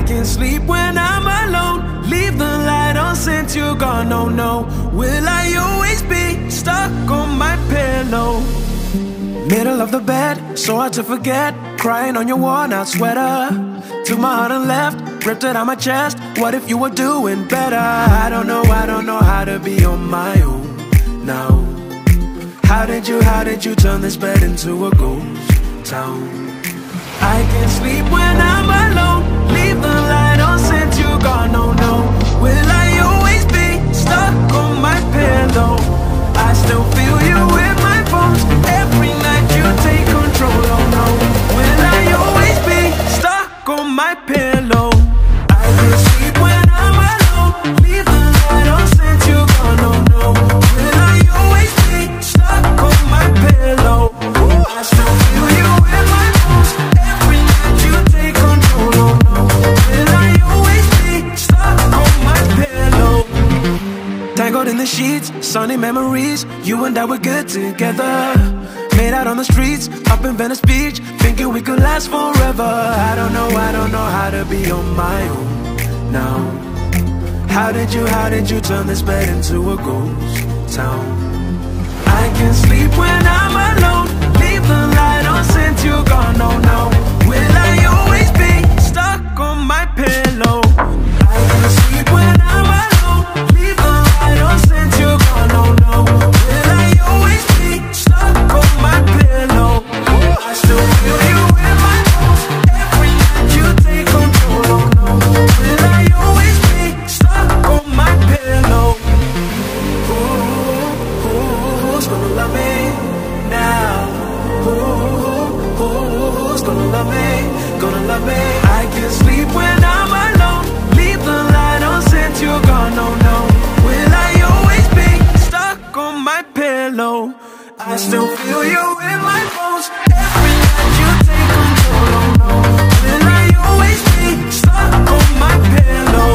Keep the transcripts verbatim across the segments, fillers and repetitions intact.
I can't sleep when I'm alone. Leave the light on since you're gone, no, no. Will I always be stuck on my pillow? Middle of the bed, so hard to forget. Crying on your worn out sweater. Took my heart and left, ripped it out my chest. What if you were doing better? I don't know, I don't know how to be on my own now. How did you, how did you turn this bed into a ghost town? I can't sleep when I'm alone. Leave the light on since you're gone, no, no. Will I always be stuck on my pillow? I still feel you with my bones. Every night you take control, oh no. Will I always be stuck on my pillow? I can't sleep when I'm alone. Leave the light on since you're gone, no, no. Will I always be stuck on my pillow? I still feel you with my bones. Every night you take control, oh no. Will I always be stuck on my pillow? Tangled in the sheets, sunny memories. You and I were good together. Made out on the streets, up in Venice Beach, thinking we could last forever. I don't know, I don't know how to be on my own now. How did you, how did you turn this bed into a ghost town? I can't sleep when I'm alone. Leave the light on since you're gone, no, no. Will I always be stuck on my pillow? I can't sleep when I'm alone. Leave the light on since you're gone, no, no. Will I always be stuck on my pillow? I still feel you in my bones. Every night you take control, oh no. Will I always be stuck on my pillow? Ooh, ooh, who's gonna love me now? Ooh, ooh, ooh, who's gonna love me? Gonna love me? I can't sleep when I'm alone. Leave the light on since you're gone, no, no. Will I always be stuck on my pillow? I still feel you in my bones. Every night you take control, oh no. Will I always be stuck on my pillow?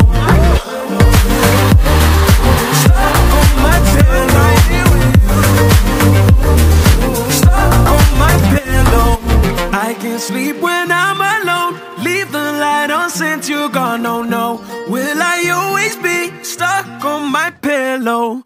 Stuck on my pillow. Stuck on my pillow. I can't sleep when I'm alone. Leave the light on since you're gone, oh no. Will I always be stuck on my pillow?